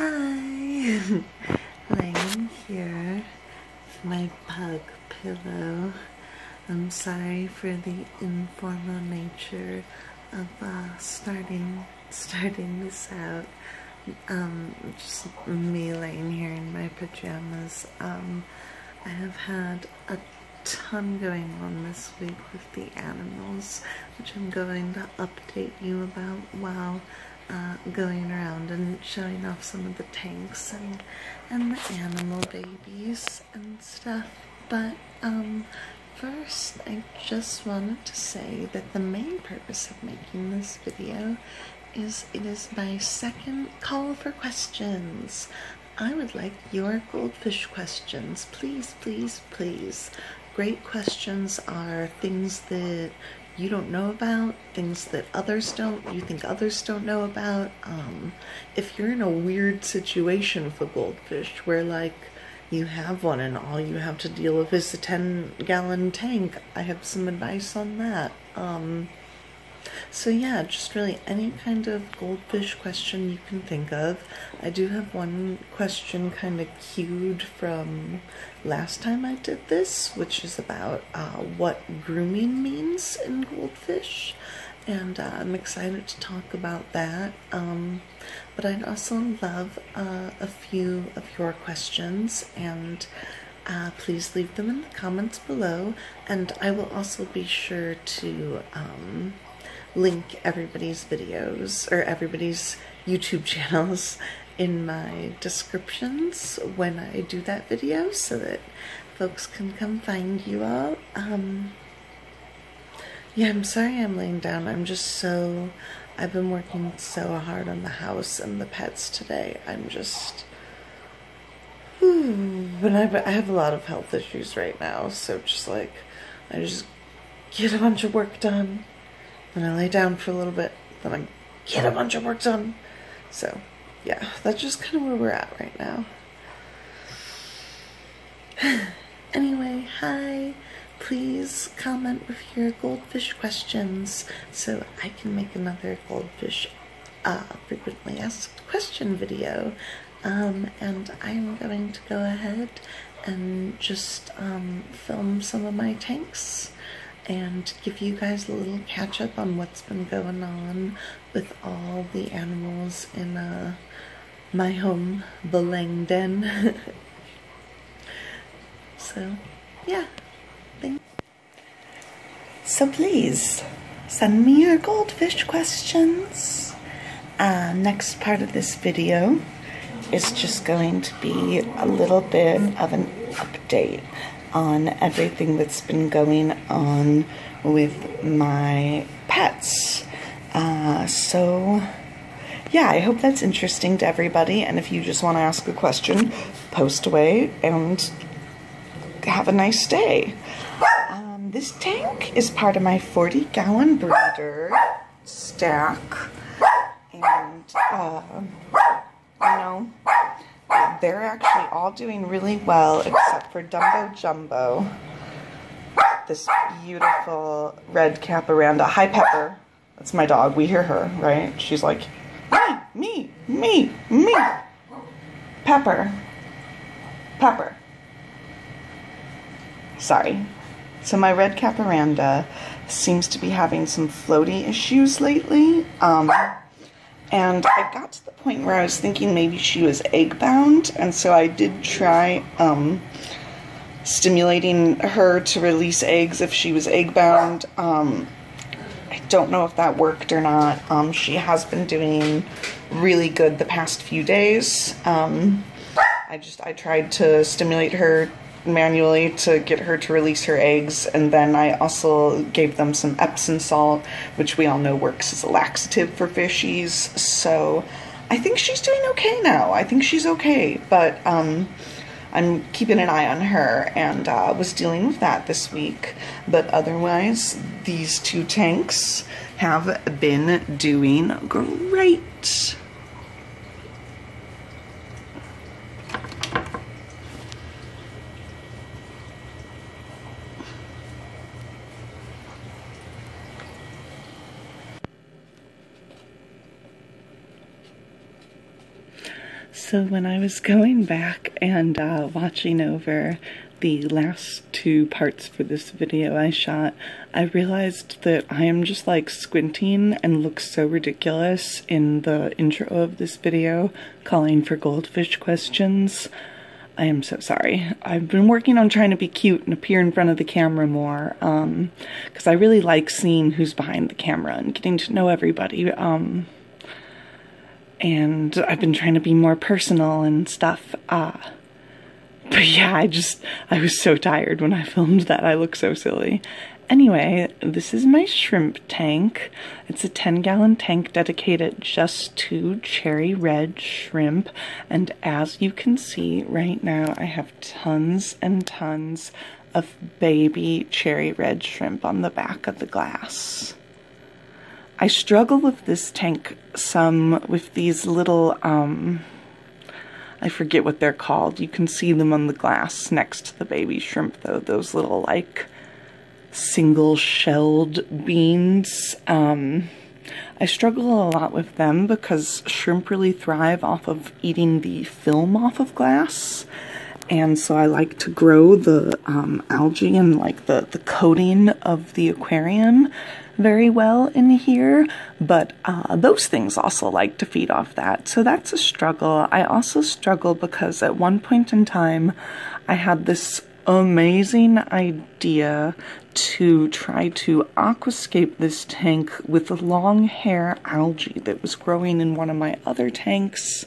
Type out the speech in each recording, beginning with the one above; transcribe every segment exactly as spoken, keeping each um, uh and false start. Hi! Laying here with my pug pillow. I'm sorry for the informal nature of uh, starting starting this out. Um, just me laying here in my pajamas. Um, I have had a ton going on this week with the animals, which I'm going to update you about while uh, going around and showing off some of the tanks and, and the animal babies and stuff. But um, first, I just wanted to say that the main purpose of making this video is it is my second call for questions. I would like your goldfish questions, please, please, please. Great questions are things that you don't know about, things that others don't, you think others don't know about. Um, if you're in a weird situation for goldfish where, like, you have one and all you have to deal with is a ten gallon tank, I have some advice on that. Um, So yeah, just really any kind of goldfish question you can think of. I do have one question kind of queued from last time I did this, which is about uh, what grooming means in goldfish. And uh, I'm excited to talk about that. Um, but I'd also love uh, a few of your questions, and Uh, please leave them in the comments below, and I will also be sure to um, link everybody's videos or everybody's YouTube channels in my descriptions when I do that video so that folks can come find you all. Um, yeah, I'm sorry I'm laying down. I'm just so, I've been working so hard on the house and the pets today. I'm just... But I have a lot of health issues right now, so just like, I just get a bunch of work done, then I lay down for a little bit, then I get a bunch of work done. So, yeah, that's just kind of where we're at right now. Anyway, hi. Please comment with your goldfish questions so I can make another goldfish uh, frequently asked question video. Um, and I'm going to go ahead and just um, film some of my tanks and give you guys a little catch up on what's been going on with all the animals in uh, my home, the Lang Den. So, yeah. Thanks. So please, send me your goldfish questions. Uh, next part of this video is just going to be a little bit of an update on everything that's been going on with my pets. Uh, so, yeah, I hope that's interesting to everybody, and if you just want to ask a question, post away, and have a nice day. Um, this tank is part of my forty gallon breeder stack, and, uh, you know, they're actually all doing really well except for Dumbo Jumbo, this beautiful red Caparanda. Hi, Pepper. That's my dog. We hear her, right? She's like, me, me, me, me. Pepper. Pepper. Sorry. So my red Caparanda seems to be having some floaty issues lately. Um... And I got to the point where I was thinking maybe she was egg-bound, and so I did try um, stimulating her to release eggs if she was egg-bound. Um, I don't know if that worked or not. Um, she has been doing really good the past few days. Um, I just I tried to stimulate her manually to get her to release her eggs, and then I also gave them some Epsom salt, which we all know works as a laxative for fishies. So I think she's doing okay now. I think she's okay, but um, I'm keeping an eye on her, and uh, was dealing with that this week. But otherwise, these two tanks have been doing great. So when I was going back and uh, watching over the last two parts for this video I shot, I realized that I am just like squinting and look so ridiculous in the intro of this video calling for goldfish questions. I am so sorry. I've been working on trying to be cute and appear in front of the camera more, um, because I really like seeing who's behind the camera and getting to know everybody, um, and I've been trying to be more personal and stuff, uh, but yeah, I just, I was so tired when I filmed that. I look so silly. Anyway, this is my shrimp tank. It's a ten gallon tank dedicated just to cherry red shrimp. And as you can see right now, I have tons and tons of baby cherry red shrimp on the back of the glass. I struggle with this tank some with these little, um... I forget what they're called. You can see them on the glass next to the baby shrimp, though. Those little, like, single-shelled beans. Um, I struggle a lot with them because shrimp really thrive off of eating the film off of glass. And so I like to grow the um, algae and, like, the, the coating of the aquarium very well in here, but uh, those things also like to feed off that, so that's a struggle. I also struggle because at one point in time I had this amazing idea to try to aquascape this tank with the long hair algae that was growing in one of my other tanks.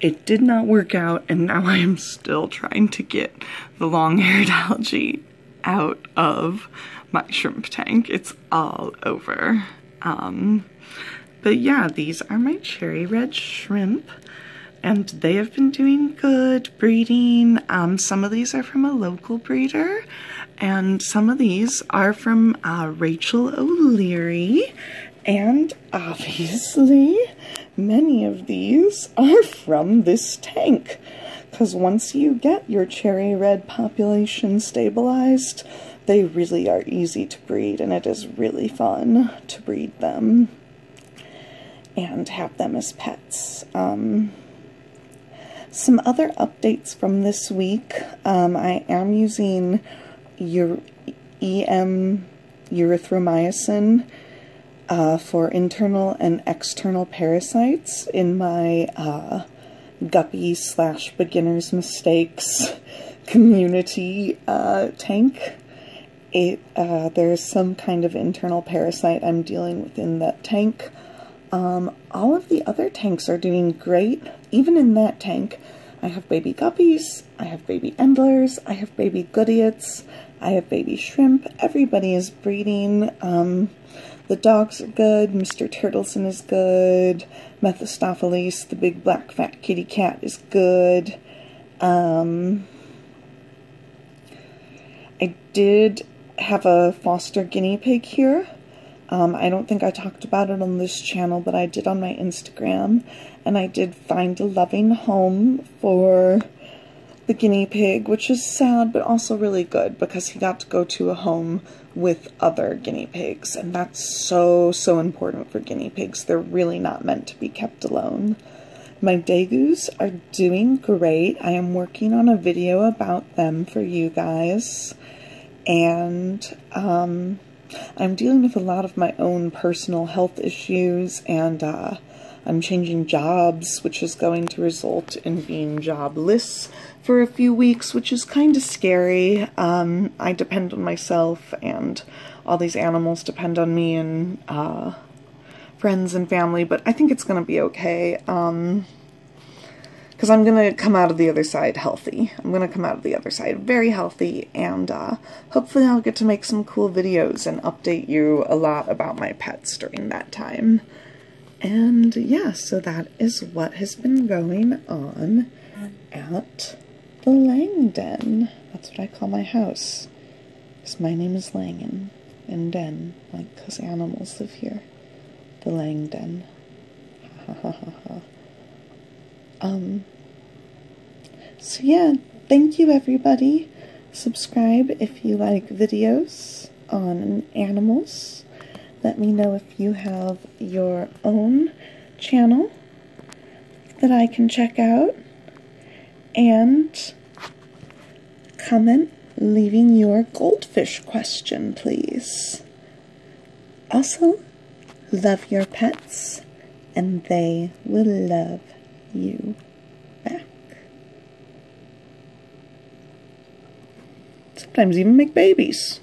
It did not work out, and now I am still trying to get the long-haired algae out of my shrimp tank. It's all over. Um, but yeah, these are my cherry red shrimp, and they have been doing good breeding. Um, some of these are from a local breeder, and some of these are from uh, Rachel O'Leary, and obviously many of these are from this tank. Because once you get your cherry red population stabilized, they really are easy to breed, and it is really fun to breed them and have them as pets. Um, some other updates from this week. Um, I am using E M Erythromycin uh, for internal and external parasites in my uh, guppy slash beginner's mistakes community uh, tank. It, uh, there's some kind of internal parasite I'm dealing with in that tank. Um, all of the other tanks are doing great. Even in that tank, I have baby guppies, I have baby endlers, I have baby goodiots, I have baby shrimp. Everybody is breeding. Um, the dogs are good. Mister Turtleson is good. Mephistopheles, the big black fat kitty cat, is good. Um, I did have a foster guinea pig here. Um, I don't think I talked about it on this channel, but I did on my Instagram. And I did find a loving home for the guinea pig, which is sad, but also really good because he got to go to a home with other guinea pigs. And that's so, so important for guinea pigs. They're really not meant to be kept alone. My degus are doing great. I am working on a video about them for you guys. And um, I'm dealing with a lot of my own personal health issues, and uh, I'm changing jobs, which is going to result in being jobless for a few weeks, which is kind of scary. Um, I depend on myself, and all these animals depend on me and uh, friends and family, but I think it's going to be okay. Um, Because I'm going to come out of the other side healthy. I'm going to come out of the other side very healthy, and uh, hopefully I'll get to make some cool videos and update you a lot about my pets during that time. And yeah, so that is what has been going on at the Langden. That's what I call my house, because my name is Langen, and Den, like, because animals live here. The Langden. Ha ha ha ha. Um, so yeah, thank you everybody. Subscribe if you like videos on animals. Let me know if you have your own channel. that I can check out, and comment leaving your goldfish question, please. Also, love your pets, and they will love you back. Sometimes even make babies.